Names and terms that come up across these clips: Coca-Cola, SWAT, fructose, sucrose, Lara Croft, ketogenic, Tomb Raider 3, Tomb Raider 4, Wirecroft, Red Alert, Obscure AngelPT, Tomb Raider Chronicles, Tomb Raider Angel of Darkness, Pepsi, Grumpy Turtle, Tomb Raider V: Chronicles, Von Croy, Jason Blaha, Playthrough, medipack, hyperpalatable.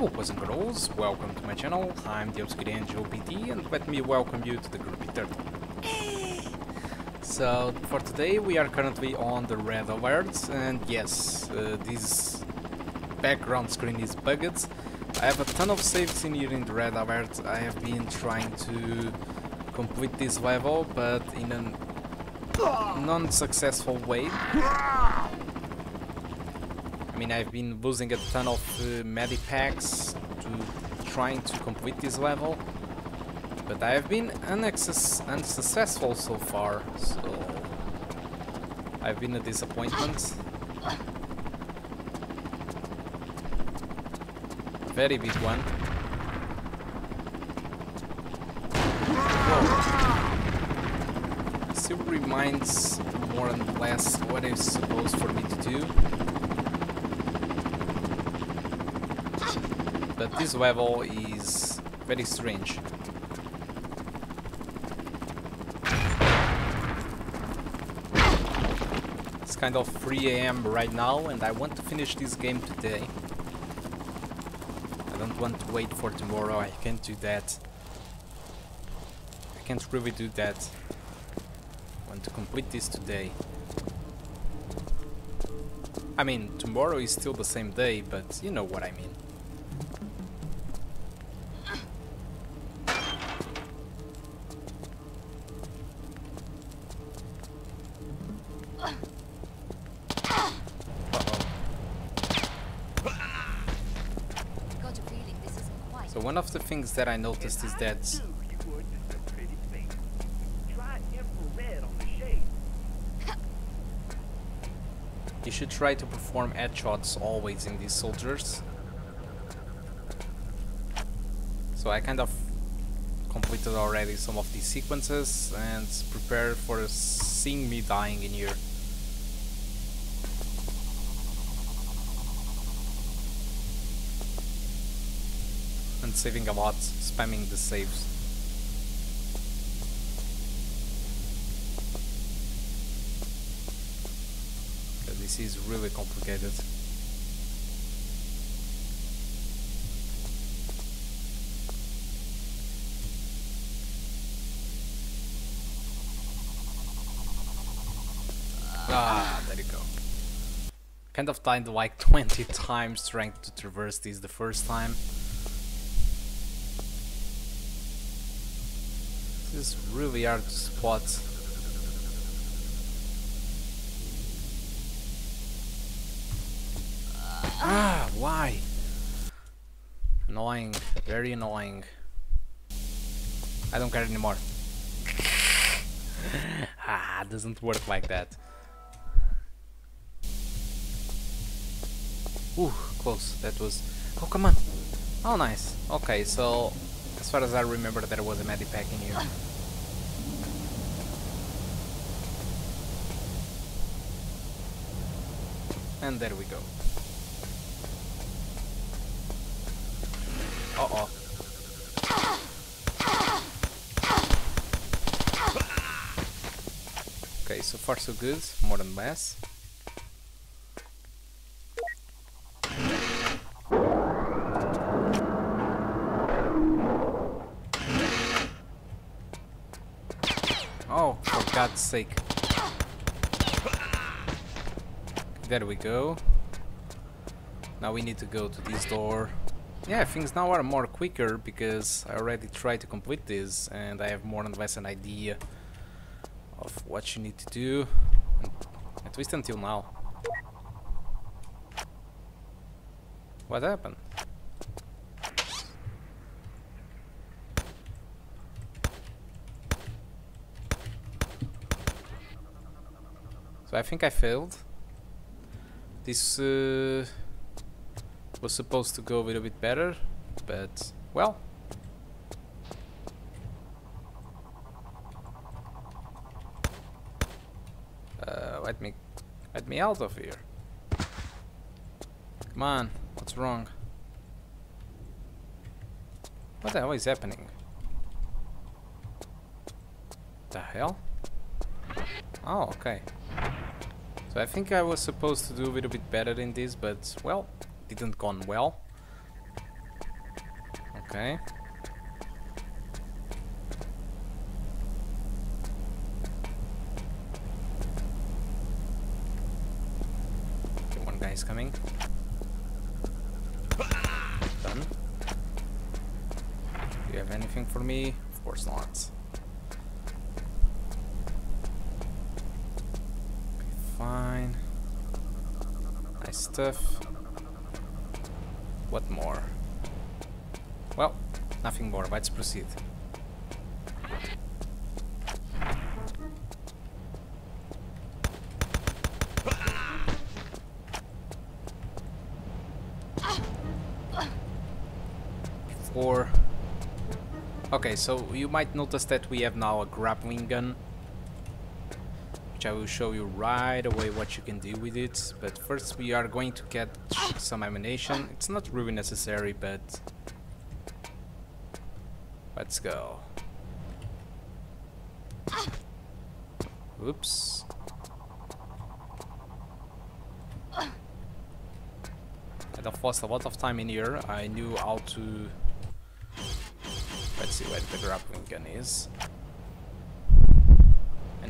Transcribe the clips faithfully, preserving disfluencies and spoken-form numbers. Hello boys and girls, welcome to my channel. I'm the Obscure AngelPT and let me welcome you to the Grumpy Turtle. So for today we are currently on the Red Alert, and yes, uh, this background screen is bugged. I have a ton of saves in here in the Red Alert. I have been trying to complete this level but in a non-successful way. I mean, I've been losing a ton of uh, medipacks to trying to complete this level, but I've been unsuccessful so far, so I've been a disappointment. A very big one. Whoa. Still reminds more and less what it's supposed for me to do. But this level is very strange. It's kind of three A M right now and I want to finish this game today. I don't want to wait for tomorrow, I can't do that. I can't really do that. I want to complete this today. I mean, tomorrow is still the same day, but you know what I mean. One of the things that I noticed is that you should try to perform headshots always in these soldiers. So I kind of completed already some of these sequences and prepared for seeing me dying in here. And saving a lot, spamming the saves. Okay, this is really complicated. Ah, there you go. Kind of died like twenty times trying to traverse this the first time. This is really hard to spot. Ah, why? Annoying, very annoying. I don't care anymore. Ah, doesn't work like that. Ooh, close. That was. Oh, come on. Oh, nice. Okay, so. As far as I remember, there was a medipack in here. And there we go. Uh-oh. Okay, so far so good, more than less. God's sake. There we go. Now we need to go to this door. Yeah, things now are more quicker because I already tried to complete this and I have more and less an idea of what you need to do, at least until now. What happened? So I think I failed. This uh, was supposed to go a little bit better, but well. Uh, let me, let me out of here. Come on, what's wrong? What the hell is happening? The hell? Oh, okay. So I think I was supposed to do a little bit better in this, but, well, didn't go well. Okay. Okay, one guy is coming. Done. Do you have anything for me? Of course not. Fine. Nice stuff. What more? Well, nothing more. Let's proceed. Before... Okay, so you might notice that we have now a grappling gun. I will show you right away what you can do with it, but first we are going to get some ammunition. It's not really necessary, but let's go. Oops. I'd have lost a lot of time in here. I knew how to... Let's see where the grappling gun is.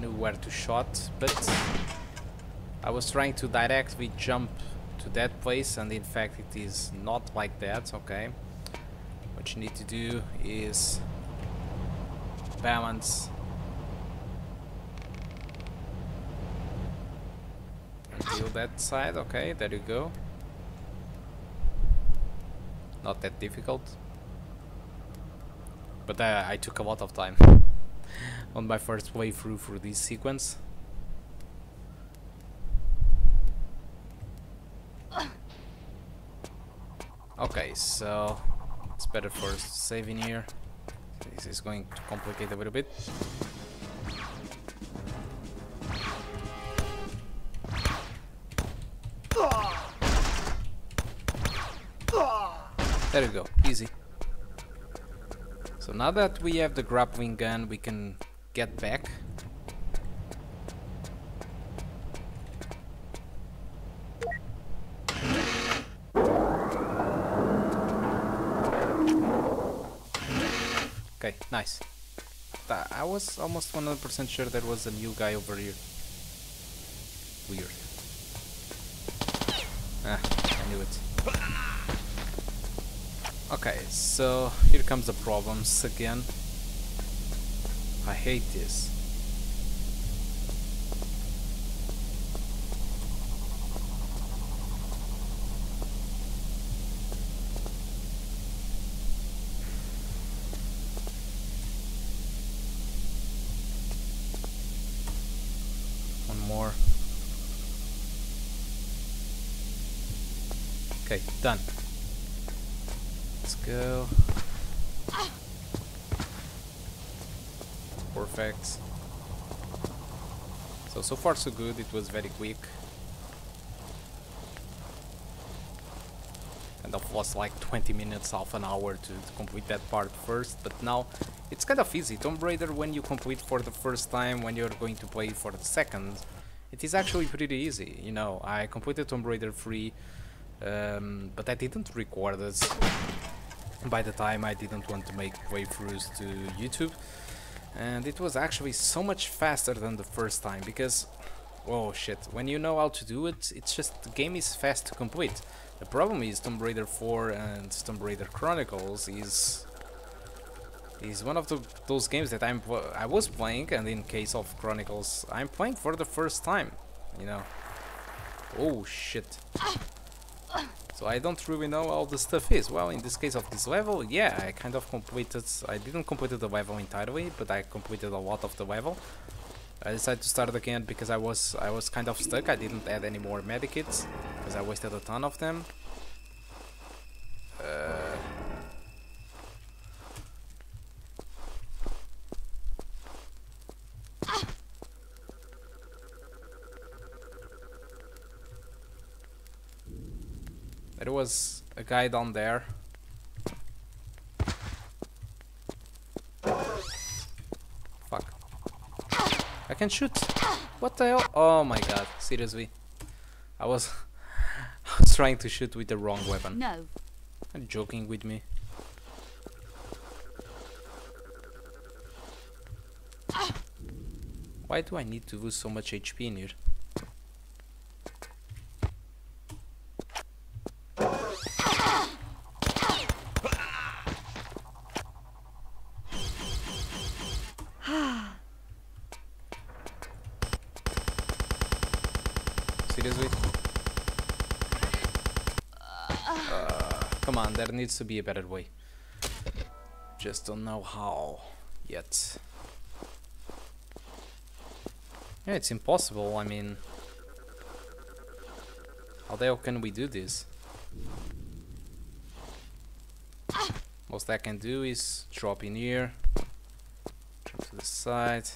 Knew where to shot, but I was trying to directly jump to that place, and in fact it is not like that. Okay, what you need to do is balance until that side. Okay, there you go. Not that difficult, but uh, I took a lot of time on my first playthrough for this sequence. Okay, so it's better first saving here. This is going to complicate a little bit. There you go, easy. So now that we have the grappling gun, we can get back. Okay, nice. I was almost one hundred percent sure there was a new guy over here. Weird. Ah, I knew it. Okay, so here comes the problems again. I hate this. One more. Okay, done. Let's go. Perfect. So, so far so good, it was very quick. And I've lost like twenty minutes, half an hour to, to complete that part first, but now it's kind of easy. Tomb Raider, when you complete for the first time, when you're going to play for the second, it is actually pretty easy, you know. I completed Tomb Raider three, um, but I didn't record it. By the time I didn't want to make playthroughs to YouTube. And it was actually so much faster than the first time, because, oh shit, when you know how to do it, it's just, the game is fast to complete. The problem is Tomb Raider four and Tomb Raider Chronicles is is one of the, those games that I'm I was playing, and in case of Chronicles, I'm playing for the first time, you know. Oh shit. So I don't really know how the stuff is. Well, in this case of this level, yeah, I kind of completed... I didn't complete the level entirely, but I completed a lot of the level. I decided to start again because I was I was kind of stuck. I didn't add any more medikits, because I wasted a ton of them. Uh... There was a guy down there. Fuck. I can shoot. What the hell? Oh my god, seriously. I was, I was trying to shoot with the wrong weapon. No. You're joking with me. Why do I need to lose so much H P in here? There needs to be a better way. Just don't know how yet. Yeah, it's impossible. I mean, how the hell can we do this? Most I can do is drop in here, drop to the side.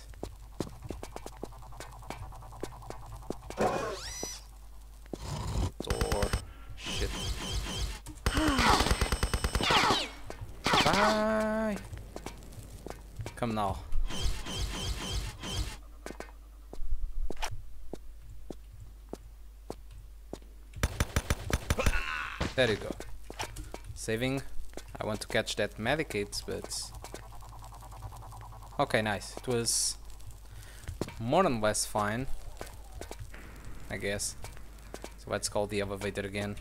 Come now. There you go. Saving. I want to catch that medicate, but... okay, nice. It was more than less fine, I guess. So let's call the elevator again.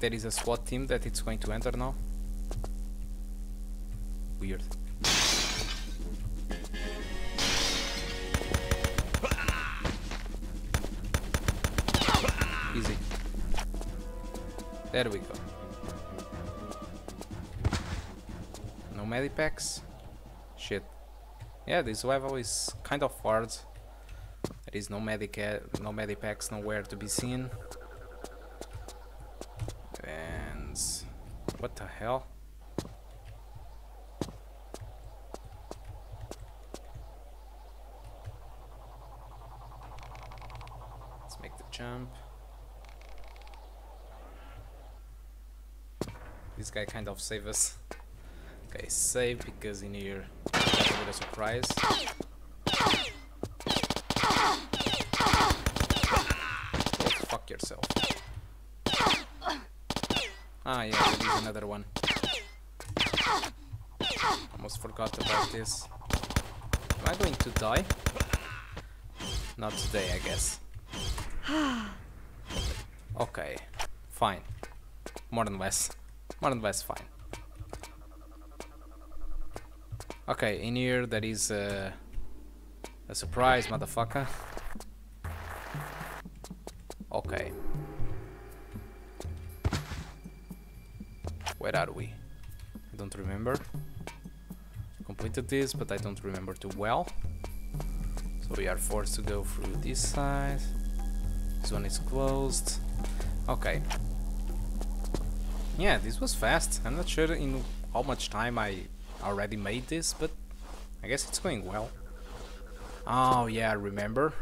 There is a SWAT team that it's going to enter now. Weird. Easy. There we go. No medipacks. Shit. Yeah, this level is kind of hard. There is no medica no medipacks nowhere to be seen. What the hell? Let's make the jump. This guy kind of saved us. Okay, save because in here that's a bit of surprise. Go fuck yourself. Ah yeah, there is another one. Almost forgot about this. Am I going to die? Not today, I guess. Okay, fine. More than less. More than less fine. Okay, in here there is a, a surprise, motherfucker. Okay. Where are we? I don't remember. Completed this, but I don't remember too well. So we are forced to go through this side. This one is closed. Okay. Yeah, this was fast. I'm not sure in how much time I already made this, but I guess it's going well. Oh yeah, I remember.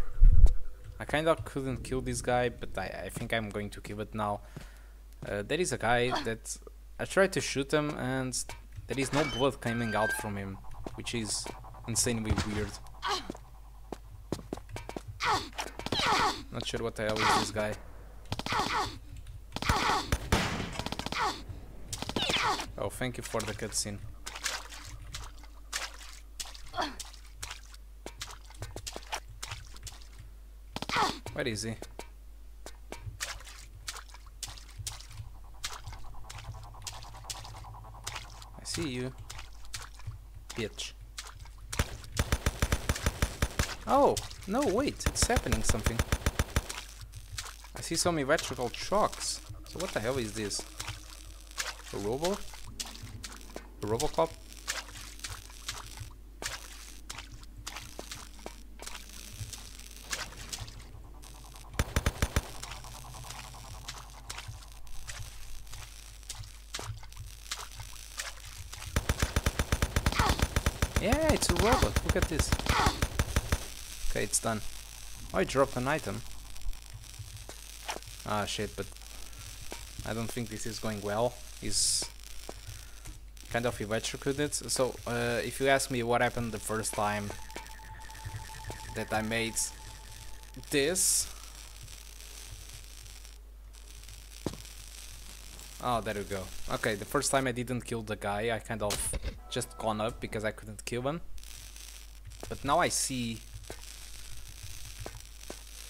I kinda couldn't kill this guy, but I, I think I'm going to kill it now. Uh, there is a guy that... I tried to shoot him and there is no blood coming out from him, which is insanely weird. Not sure what the hell is this guy. Oh, thank you for the cutscene. Where is he? See you, bitch. Oh, no, wait, it's happening something. I see some electrical shocks. So what the hell is this? A robo? A Robocop? Yeah, it's a robot. Look at this. Okay, it's done. Oh, I dropped an item. Ah, shit, but I don't think this is going well. Is kind of electrocuted. So uh, if you ask me what happened the first time that I made this. Oh, there we go. Okay, the first time I didn't kill the guy, I kind of just gone up because I couldn't kill him. But now I see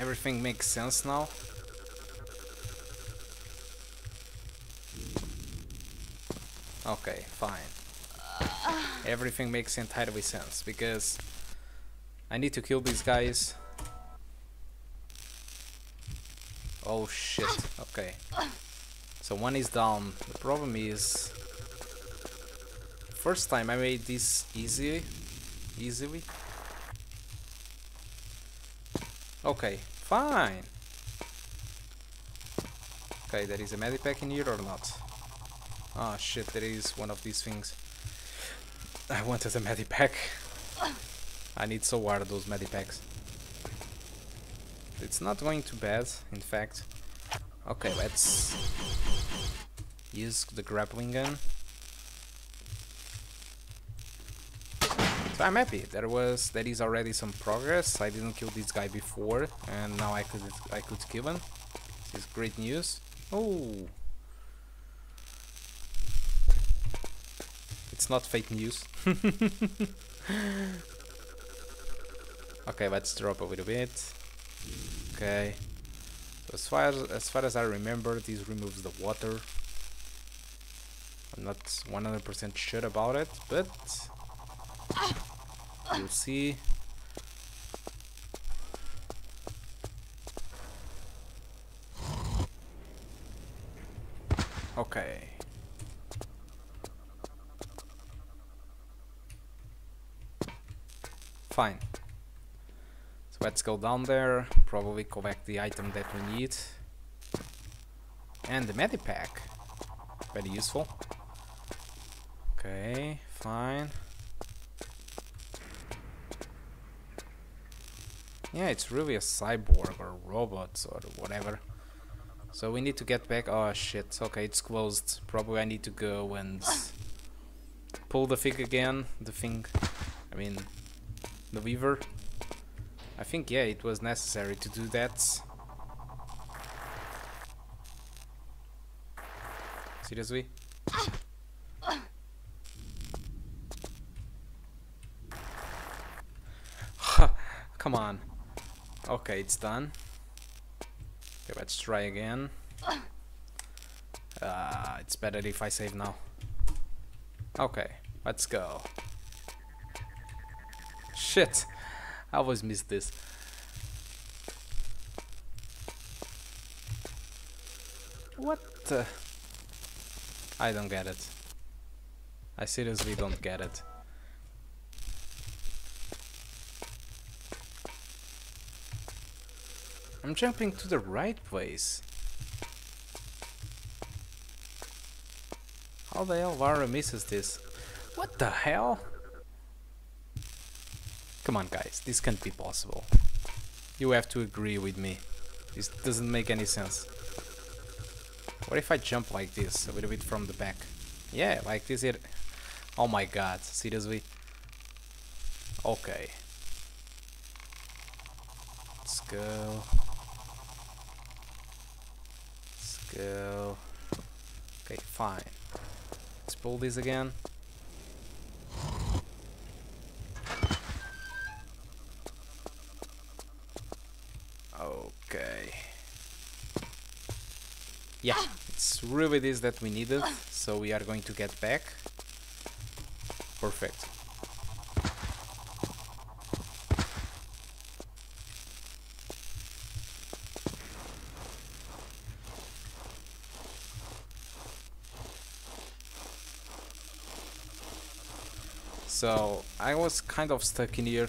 everything makes sense now. Okay, fine. Everything makes entirely sense because I need to kill these guys. Oh shit, okay. So one is down. The problem is, first time I made this easy, easily. Okay, fine. Okay, there is a medipack in here or not? Ah, shit, there is one of these things. I wanted a medipack. I need so hard those medipacks. It's not going too bad, in fact. Okay, let's use the grappling gun. So I'm happy. There was, there is already some progress. I didn't kill this guy before, and now I could, I could kill him. This is great news. Oh, it's not fake news. Okay, let's drop a little bit. Okay. As far as, as far as I remember, this removes the water. I'm not one hundred percent sure about it, but you'll see. Okay. Fine. Let's go down there, probably collect the item that we need. And the medipack. Very useful. Okay, fine. Yeah, it's really a cyborg or robots or whatever. So we need to get back. Oh shit, okay, it's closed. Probably I need to go and pull the thing again. The thing, I mean, the lever. I think, yeah, it was necessary to do that. Seriously? Come on. Okay, it's done. Okay, let's try again. Ah, uh, it's better if I save now. Okay, let's go. Shit! I always miss this. What the? I don't get it. I seriously don't get it. I'm jumping to the right place. How the hell Lara misses this? What the hell? Come on guys, this can't be possible. You have to agree with me. This doesn't make any sense. What if I jump like this, a little bit from the back? Yeah, like this here. Oh my god, seriously? Okay. Let's go. Let's go. Okay, fine. Let's pull this again. Yeah, it's really this that we needed, so we are going to get back. Perfect. So I was kind of stuck in here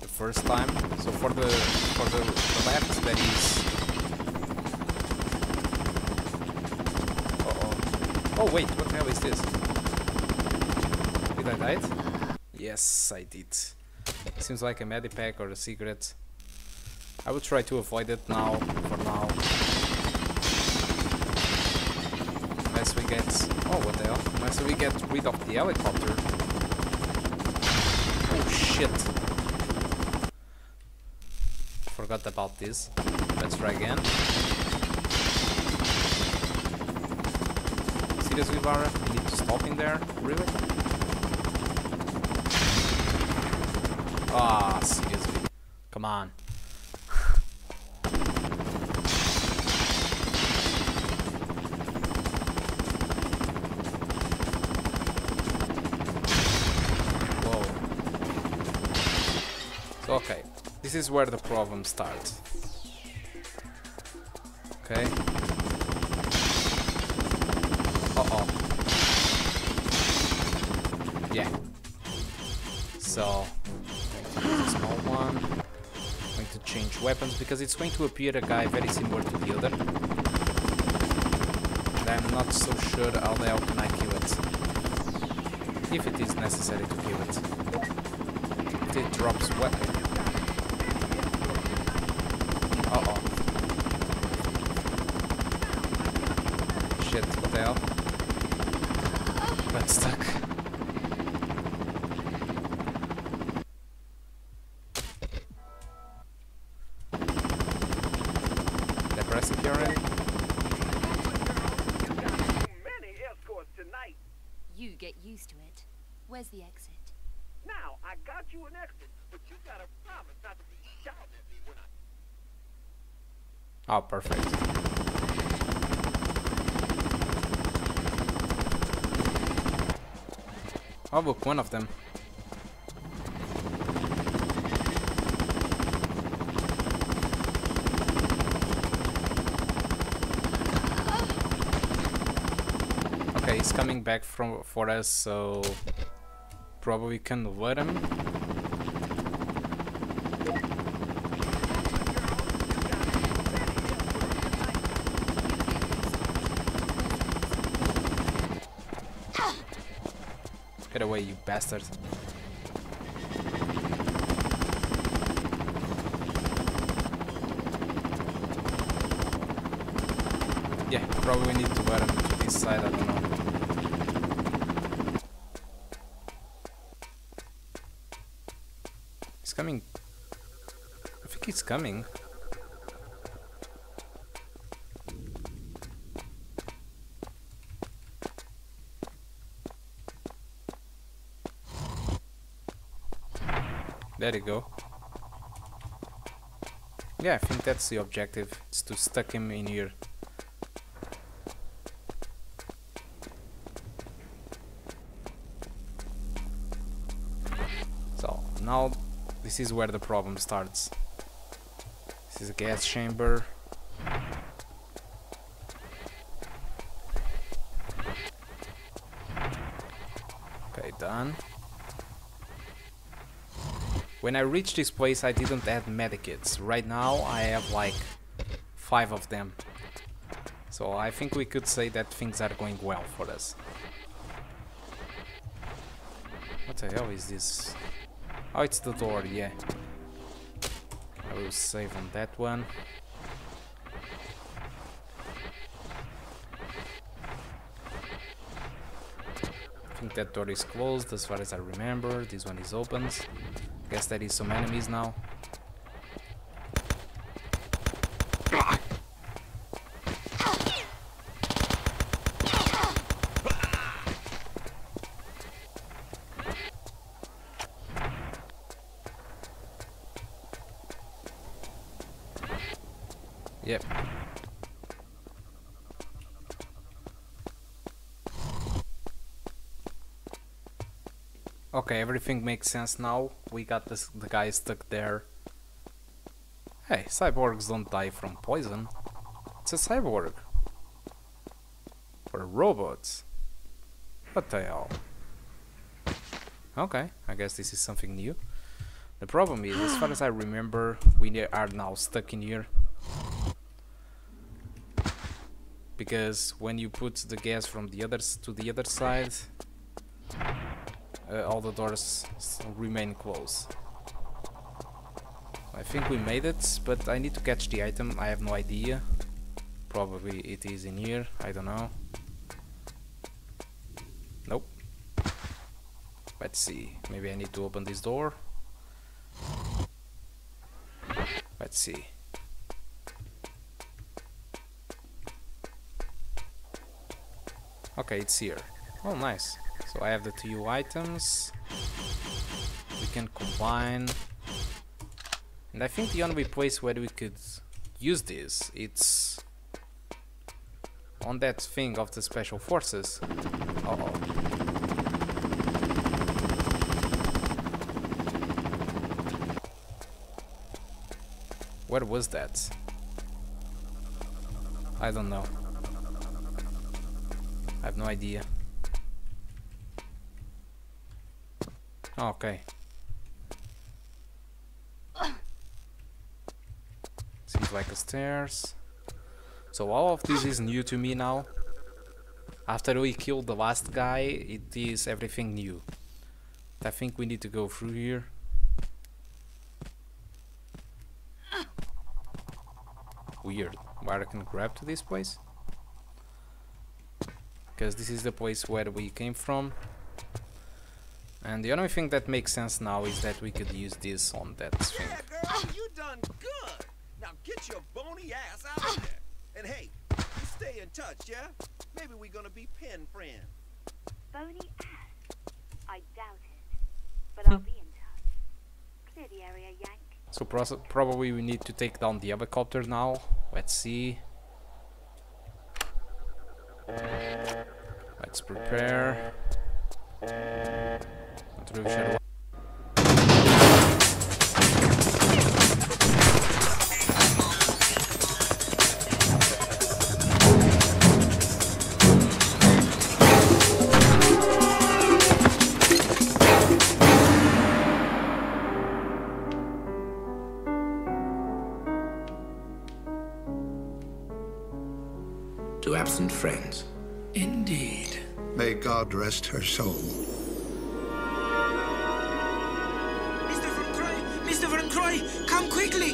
the first time. So for the for the, the left, that is. Oh wait, what the hell is this? Did I die? Yes, I did. Seems like a medipack or a secret. I will try to avoid it now, for now. unless we get... Oh, what the hell? Unless we get rid of the helicopter. Oh, shit. Forgot about this. Let's try again. See this, Vivara? We need to stop in there. Really? Ah, oh, seriously. Come on. Whoa. So, okay. This is where the problem starts. Okay. Uh-oh. Yeah. So... small one. I'm going to change weapons because it's going to appear a guy very similar to the other. And I'm not so sure how the hell can I kill it. If it is necessary to kill it. It, it drops weapon. Uh oh. Shit, what the hell? I'm stuck. Where's the exit? Now, I got you an exit, but you gotta promise not to be shouting at me when I... Oh, perfect. Oh, look, one of them. Okay, he's coming back from for us, so... probably can let him. Get away, you bastards. Yeah, probably need to let him to this side, I don't know. Coming. I think it's coming. There you go. Yeah, I think that's the objective. It's to stuck him in here. So now. This is where the problem starts. This is a gas chamber. Okay, done. When I reached this place I didn't have medikits. Right now I have like five of them. So I think we could say that things are going well for us. What the hell is this? Oh, it's the door, yeah. I will save on that one. I think that door is closed as far as I remember. This one is open. Guess there is some enemies now. Yep. Okay, everything makes sense now. We got this, the guy stuck there. Hey, cyborgs don't die from poison. It's a cyborg. Or robots. What the hell? Okay, I guess this is something new. The problem is, as far as I remember, we are now stuck in here. Because when you put the gas from the others to the other side, uh, all the doors remain closed. I think we made it, but I need to catch the item. I have no idea. Probably it is in here. I don't know. Nope. Let's see. Maybe I need to open this door. Let's see. Okay, it's here. Oh, nice. So I have the two items. We can combine. And I think the only place where we could use this, it's on that thing of the special forces. Uh-oh. Where was that? I don't know. I have no idea. Okay. Seems like a stairs. So all of this is new to me now. After we killed the last guy, it is everything new. I think we need to go through here. Weird. Where I can grab to this place? Because this is the place where we came from. And the only thing that makes sense now is that we could use this on that thing. Yeah, girl, you done good. Now get your bony ass out there. And hey, you stay in touch, yeah? Maybe we're gonna be pen friends. Bony ass? I doubt it. But I'll be in touch. Clear the area, Yank. So pro probably we need to take down the helicopter now. Let's see. Let's prepare. Not really sure. To absent friends. Indeed. May God rest her soul. Mister Von Croy! Mister Von Croy! Come quickly!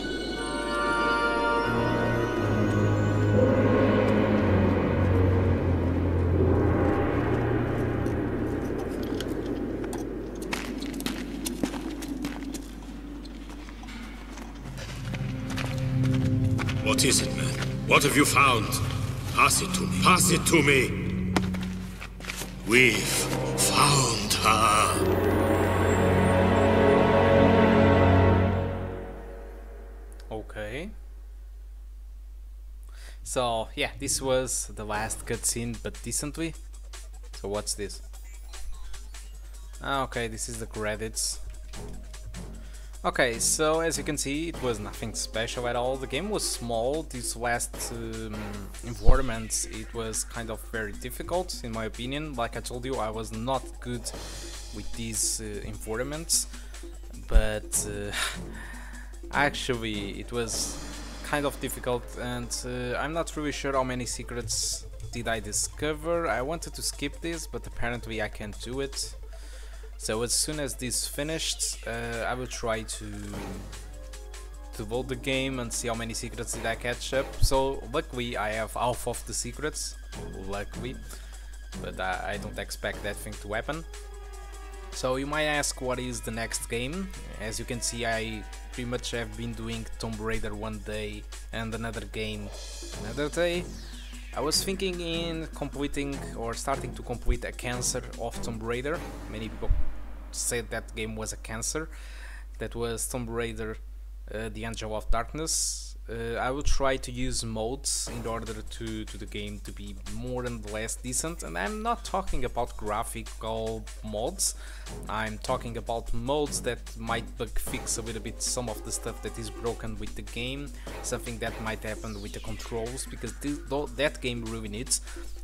What is it, man? What have you found? Pass it to me. Pass it to me! We've found her. Okay. So yeah, this was the last cutscene, but decently. So what's this? Okay, this is the credits. Okay, so as you can see, it was nothing special at all. The game was small. This last um, environment, it was kind of very difficult, in my opinion. Like I told you, I was not good with these uh, environments, but uh, actually it was kind of difficult, and uh, I'm not really sure how many secrets did I discover. I wanted to skip this, but apparently I can't do it. So as soon as this finished, uh, I will try to to load the game and see how many secrets did I catch up. So luckily I have half of the secrets, luckily, but I, I don't expect that thing to happen. So you might ask, what is the next game? As you can see, I pretty much have been doing Tomb Raider one day and another game another day. I was thinking in completing or starting to complete a cancer of Tomb Raider. Many people said that game was a cancer. That was Tomb Raider, uh, the Angel of Darkness. Uh, I will try to use mods in order to, to the game to be more and less decent. And I'm not talking about graphical mods. I'm talking about mods that might bug fix a little bit some of the stuff that is broken with the game. Something that might happen with the controls, because this, though, that game really needs.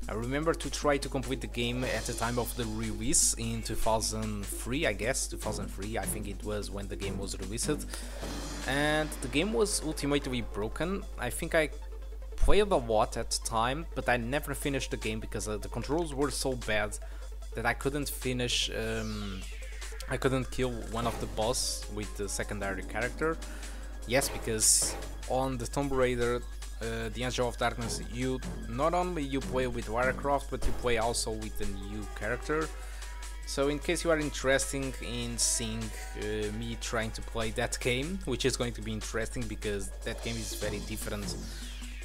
I remember to try to complete the game at the time of the release in two thousand three, I guess. two thousand three, I think it was when the game was released. And the game was ultimately broken. I think I played a lot at the time, but I never finished the game because uh, the controls were so bad that I couldn't finish. Um, I couldn't kill one of the boss with the secondary character. Yes, because on the Tomb Raider uh, the Angel of Darkness, you not only you play with Wirecroft, but you play also with a new character. So in case you are interested in seeing uh, me trying to play that game, which is going to be interesting because that game is very different.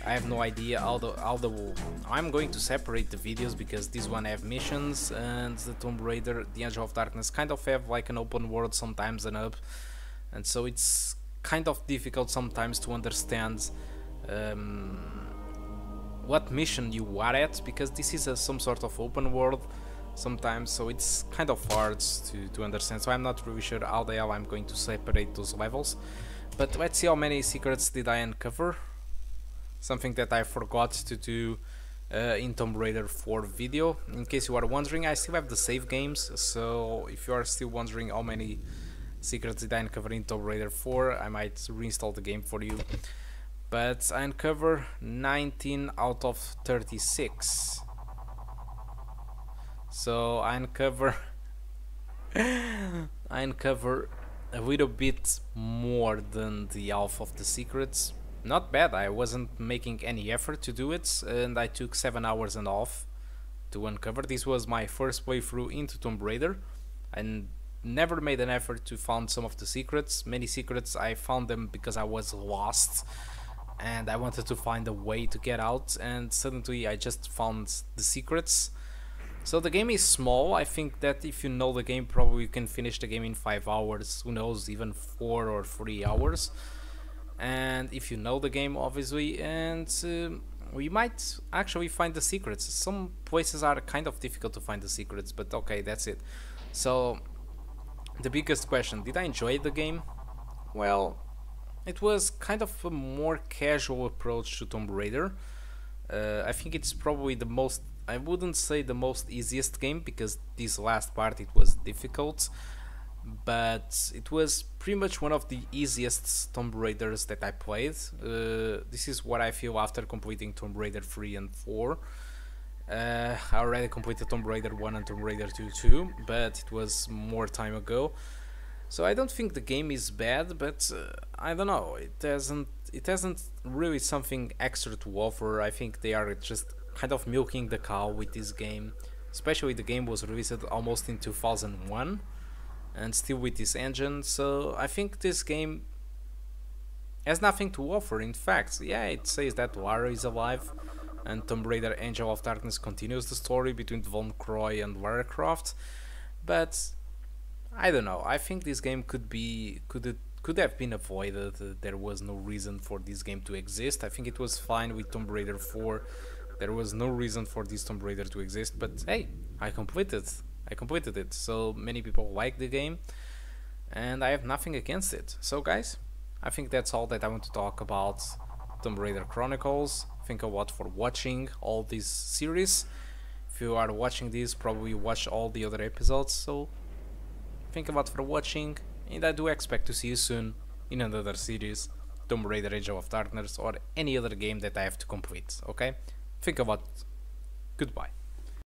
I have no idea, although, although I'm going to separate the videos because this one have missions and the Tomb Raider, the Angel of Darkness kind of have like an open world sometimes and up. And so it's kind of difficult sometimes to understand um, what mission you are at, because this is a, some sort of open world sometimes, so it's kind of hard to, to understand. So I'm not really sure how the hell I'm going to separate those levels, but let's see how many secrets did I uncover. Something that I forgot to do uh, in Tomb Raider four video. In case you are wondering, I still have the save games, so if you are still wondering how many secrets did I uncover in Tomb Raider four, I might reinstall the game for you. But I uncover nineteen out of thirty-six. So I uncover I uncover a little bit more than the half of the secrets. Not bad, I wasn't making any effort to do it, and I took seven hours and a half to uncover. This was my first playthrough into Tomb Raider, and never made an effort to find some of the secrets. Many secrets I found them because I was lost, and I wanted to find a way to get out, and suddenly I just found the secrets. So the game is small. I think that if you know the game, probably you can finish the game in five hours, who knows, even four or three hours. And if you know the game, obviously, and uh, we might actually find the secrets. Some places are kind of difficult to find the secrets, but okay, that's it. So the biggest question, did I enjoy the game? Well, it was kind of a more casual approach to Tomb Raider. Uh, I think it's probably the most, I wouldn't say the most easiest game, because this last part it was difficult. But it was pretty much one of the easiest Tomb Raiders that I played. Uh, this is what I feel after completing Tomb Raider three and four. Uh, I already completed Tomb Raider one and Tomb Raider two too, but it was more time ago. So I don't think the game is bad, but uh, I don't know. It hasn't, it hasn't really something extra to offer. I think they are just kind of milking the cow with this game. Especially the game was released almost in two thousand one. And still with this engine, so I think this game has nothing to offer. In fact, yeah, it says that Lara is alive and Tomb Raider Angel of Darkness continues the story between Von Croy and Lara Croft, but I don't know, I think this game could be could it could have been avoided. There was no reason for this game to exist. I think it was fine with Tomb Raider four. There was no reason for this Tomb Raider to exist, but hey, I completed it. I completed it, so many people like the game, and I have nothing against it. So guys, I think that's all that I want to talk about Tomb Raider Chronicles. Thank you a lot for watching all this series. If you are watching this, probably watch all the other episodes, so thank you a lot for watching, and I do expect to see you soon in another series, Tomb Raider Angel of Darkness or any other game that I have to complete, okay? Thank you a lot, goodbye.